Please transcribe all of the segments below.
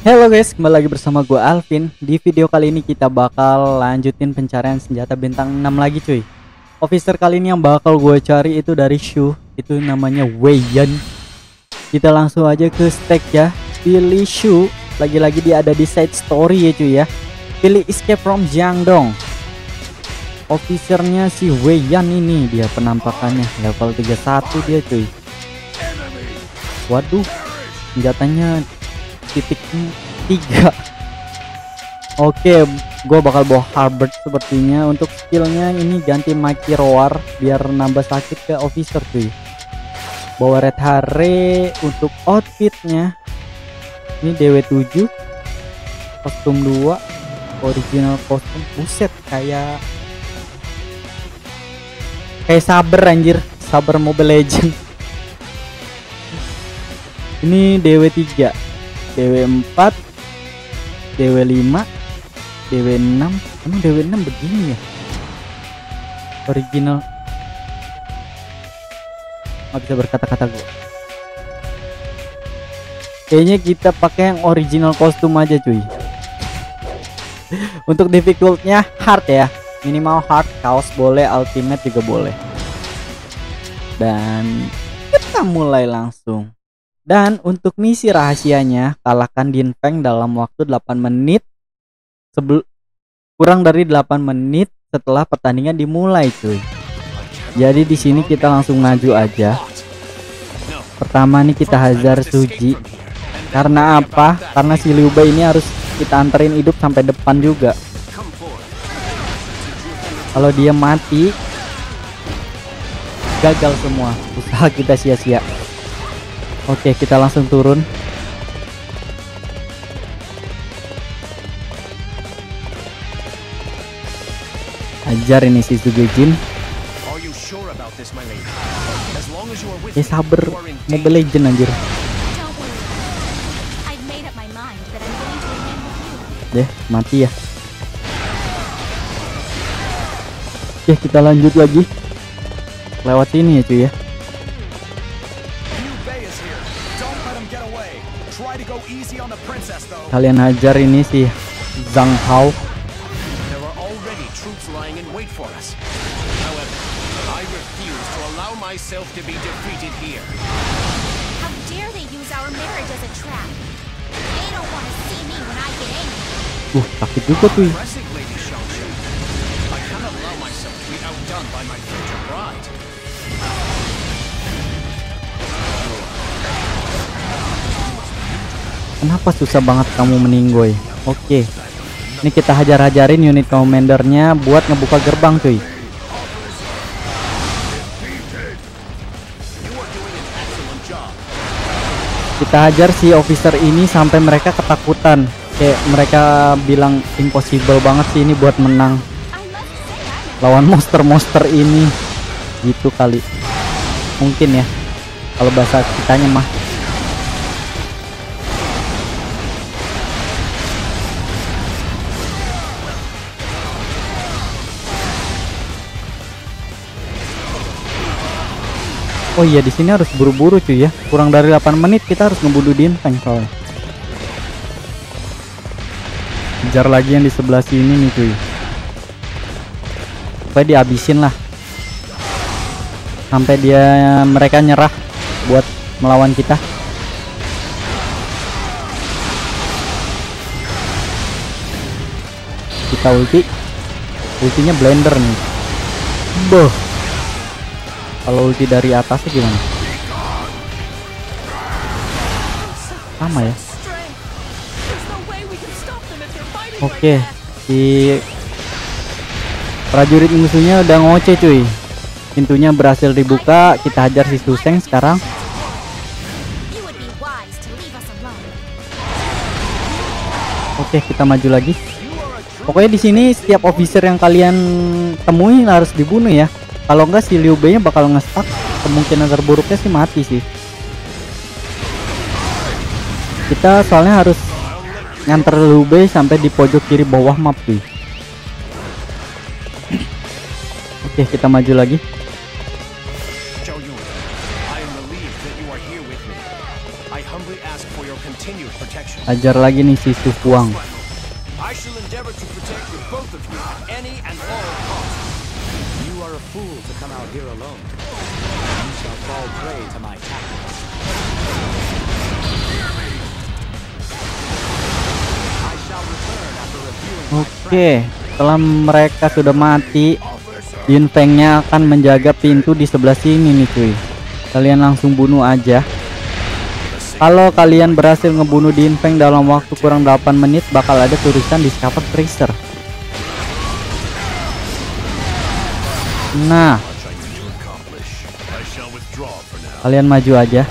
Halo guys, kembali lagi bersama gue Alvin. Di video kali ini kita bakal lanjutin pencarian senjata bintang 6 lagi cuy. Officer kali ini yang bakal gue cari itu dari Shu, itu namanya Wei Yan. Kita langsung aja ke stack ya. Pilih Shu, lagi-lagi dia ada di side story ya cuy ya. Pilih escape from Jiangdong. Officernya si Wei Yan ini, dia penampakannya level 31 dia cuy. Waduh, senjatanya titiknya 3. Oke, gue bakal bawa Herbert sepertinya. Untuk skillnya ini ganti Maki Roar biar nambah sakit ke officer cuy. Bawa Red Hare untuk outfitnya. Ini DW7, kostum 2, original kostum. Buset, kayak saber anjir, saber Mobile Legend. Ini DW3, DW4, DW5, DW6. Emang DW6 begini ya? Original. Nggak bisa berkata-kata gue. Kayaknya kita pakai yang original kostum aja cuy. Untuk difficultnya hard ya, minimal hard, chaos boleh, ultimate juga boleh. Dan kita mulai langsung. Dan untuk misi rahasianya, kalahkan Ding Feng dalam waktu 8 menit kurang dari 8 menit setelah pertandingan dimulai cuy. Jadi di sini kita langsung maju aja. Pertama nih kita hajar Suji. Karena apa? Karena si Liu Bei ini harus kita anterin hidup sampai depan juga. Kalau dia mati, gagal semua usaha kita, sia-sia. Oke, kita langsung turun. Ajar ini si Jin. Saber Mobile Legend anjir. Deh, mati ya. Oke, kita lanjut lagi. Lewat sini ya cuy ya. Kalian hajar ini si Zhang Hao. Sakit juga tuh. Kenapa susah banget kamu meninggoy? Oke, ini kita hajar-hajarin unit komandernya buat ngebuka gerbang cuy. Kita hajar si officer ini sampai mereka ketakutan. Kayak mereka bilang impossible banget sih ini buat menang lawan monster-monster ini. Gitu kali, mungkin ya, kalau bahasa kitanya mah. Oh iya, di sini harus buru-buru cuy ya. Kurang dari 8 menit kita harus ngebunuh Ding Feng soalnya. Kejar lagi yang di sebelah sini nih cuy. Supaya dihabisin lah. Sampai mereka nyerah buat melawan kita. Kita ulti. Ultinya blender nih. Boh. Kalau ulti dari atasnya gimana? Sama ya. Oke, si prajurit musuhnya udah ngoceh cuy. Pintunya berhasil dibuka. Kita hajar si Suseng sekarang. Oke, kita maju lagi. Pokoknya di sini setiap officer yang kalian temui harus dibunuh ya. Kalau enggak si Liu Bei nya bakal nge-stuck. Kemungkinan terburuknya sih mati sih. Kita soalnya harus nganter Liu Bei sampai di pojok kiri bawah map sih. Oke, kita maju lagi. Ajar lagi nih si Su Huang. Oke, setelah mereka sudah mati, Yun Feng-nya akan menjaga pintu di sebelah sini nih cuy. Kalian langsung bunuh aja. Kalau kalian berhasil ngebunuh Yun Feng dalam waktu kurang 8 menit, bakal ada tulisan Discover Tracer. Nah, kalian maju aja.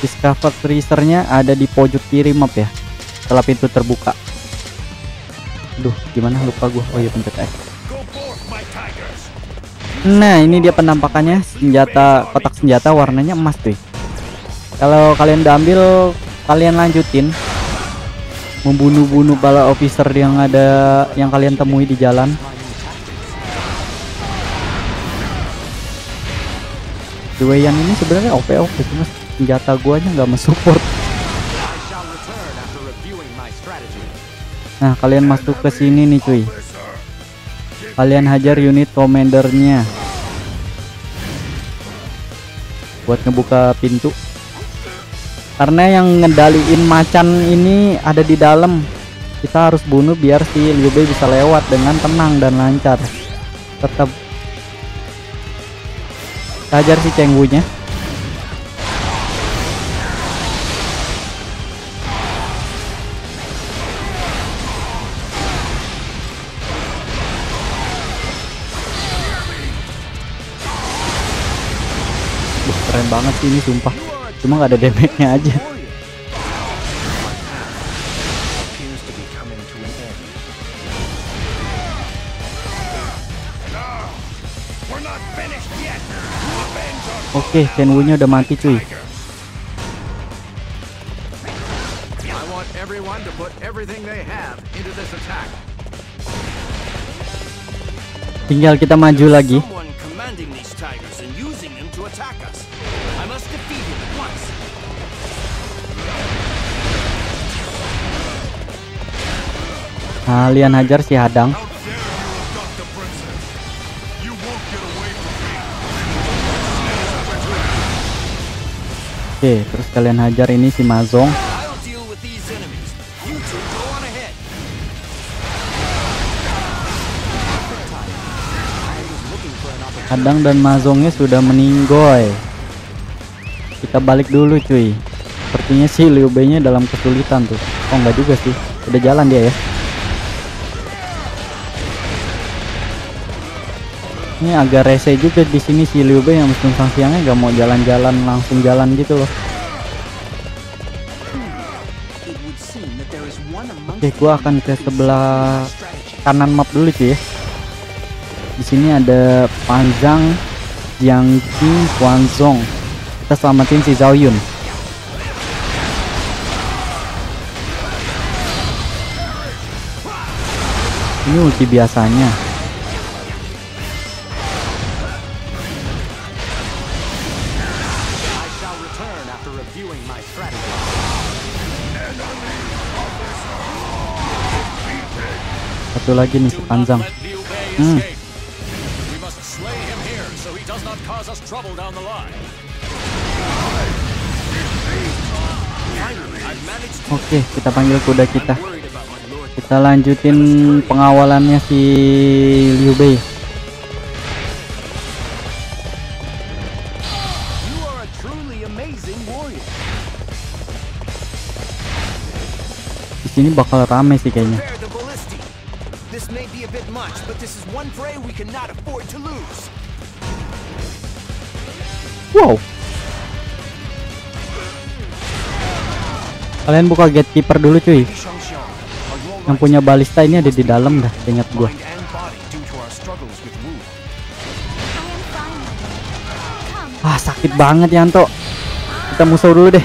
Discover Tracer-nya ada di pojok kiri map ya, setelah pintu terbuka. Duh, gimana lupa gue. Oh iya, pencet X. Nah, ini dia penampakannya, senjata, kotak senjata warnanya emas tuh. Kalau kalian udah ambil, kalian lanjutin membunuh-bunuh bala officer yang ada, yang kalian temui di jalan. Wei Yan ini sebenarnya OP, cuma senjata guanya nggak mensupport. Nah, kalian masuk ke sini nih cuy. Kalian hajar unit komandernya buat ngebuka pintu. Karena yang ngendaliin macan ini ada di dalam, kita harus bunuh biar si Liu Bei bisa lewat dengan tenang dan lancar. Tetap hajar si Cenggunya. Keren banget sih ini sumpah, cuma nggak ada damage-nya aja. Oke, Chen Wu-nya udah mati cuy. Tinggal kita maju lagi. Kalian hajar si Hadang. Oke, terus kalian hajar ini si Mazong. Hadang dan Mazongnya sudah meninggoy. Kita balik dulu cuy. Sepertinya si Liu Bei-nya dalam kesulitan tuh. Oh enggak juga sih, udah jalan dia ya. Ini agak rese juga di sini si Liu Bei yang meskipun sang siangnya gak mau jalan-jalan, langsung jalan gitu loh. Oke, gua akan ke sebelah kanan map dulu sih ya. Di sini ada Panjang, Yang Qin, Guan Zhong. Kita selamatin si Zhao Yun. Ini ulti biasanya. Satu lagi nih si Panjang. Oke, kita panggil kuda kita. Kita lanjutin pengawalannya si Liu Bei. Di sini bakal rame sih kayaknya. Wow. Kalian buka gatekeeper dulu cuy. Yang punya balista ini ada di dalam dah, ingat gua. Ah, sakit banget Yanto. Kita musuh dulu deh.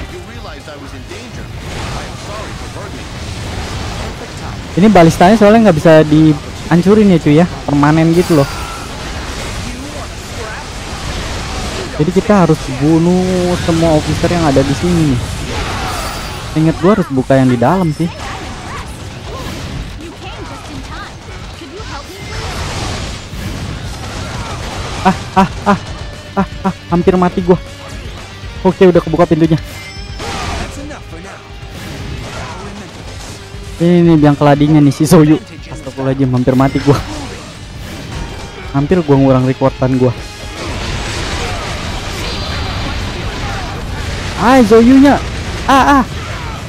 Ini balistanya soalnya nggak bisa dihancurin ya cuy ya, permanen gitu loh. Jadi kita harus bunuh semua officer yang ada di sini. Ingat gua harus buka yang di dalam sih. Hampir mati gua. Oke, udah kebuka pintunya. Ini yang keladinya nih si Zoyu. Astagfirullahaladzim, hampir mati gua. Hampir gua ngurang rekordan gua. Hai Zoyunya.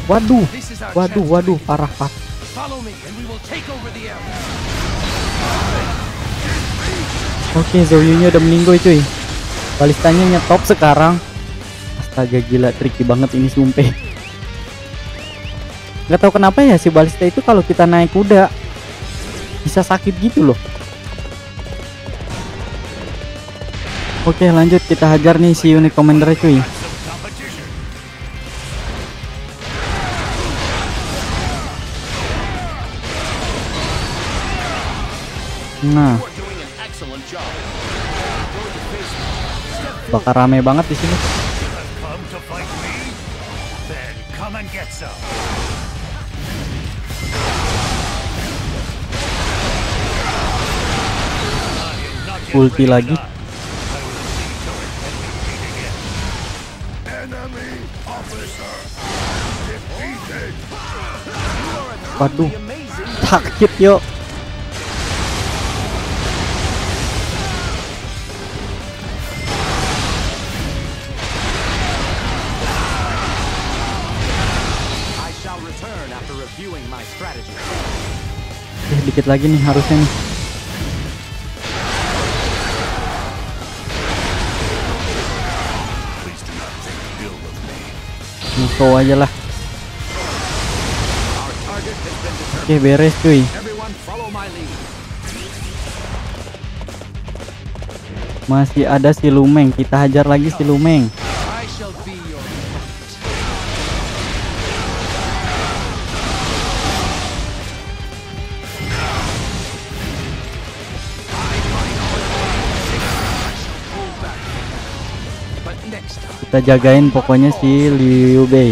Waduh, parah pak. Oke, Zoyunya udah meninggoy cuy. Balistanya nyetop sekarang. Astaga gila, tricky banget ini sumpah. Gak tau kenapa ya si balista itu kalau kita naik kuda bisa sakit gitu loh. Oke, lanjut kita hajar nih si unit commander cuy. Nah, bakal rame banget di sini. Ulti lagi. Waduh, sakit yuk. Dikit lagi nih harusnya nih. Musuh aja lah. Oke, beres cuy. Masih ada si Lumeng, kita hajar lagi si Lumeng. Kita jagain pokoknya si Liu Bei.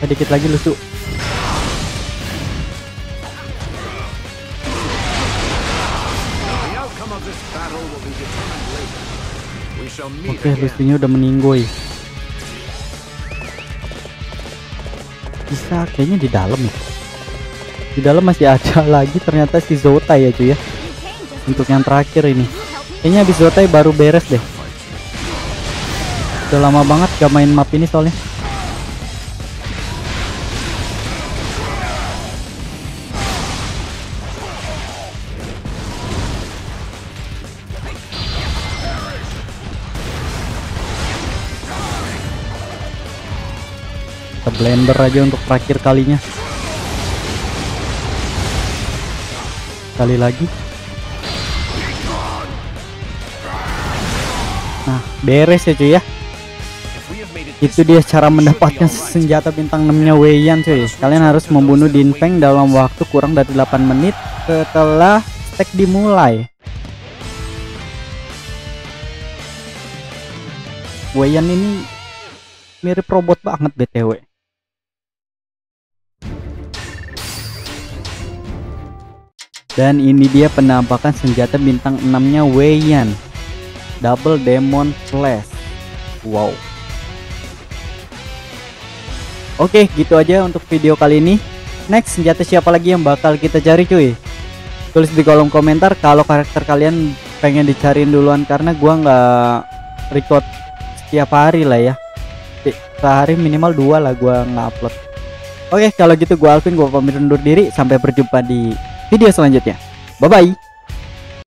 Sedikit lagi lusuh. Oke, lusuhnya udah meninggoy. Bisa kayaknya di dalam ya. Di dalam masih ada lagi ternyata si Zota ya cuy ya. Untuk yang terakhir ini kayaknya habis Zota baru beres deh. Udah lama banget gak main map ini soalnya. Blender aja untuk terakhir kalinya. Sekali lagi. Nah, beres ya cuy ya. Itu dia cara mendapatkan senjata bintang 6-nya Wei Yan cuy. Kalian harus membunuh Ding Feng dalam waktu kurang dari 8 menit setelah stack dimulai. Wei Yan ini mirip robot banget BTW. Dan ini dia penampakan senjata bintang 6-nya Wei Yan, Double Demon Flash. Wow. Oke, gitu aja untuk video kali ini. Next, senjata siapa lagi yang bakal kita cari cuy? Tulis di kolom komentar kalau karakter kalian pengen dicariin duluan, karena gua nggak record setiap hari lah ya. Sehari minimal 2 lah gua nge-upload. Oke, kalau gitu gua Alvin, gua pamit undur diri. Sampai berjumpa di video selanjutnya. Bye bye.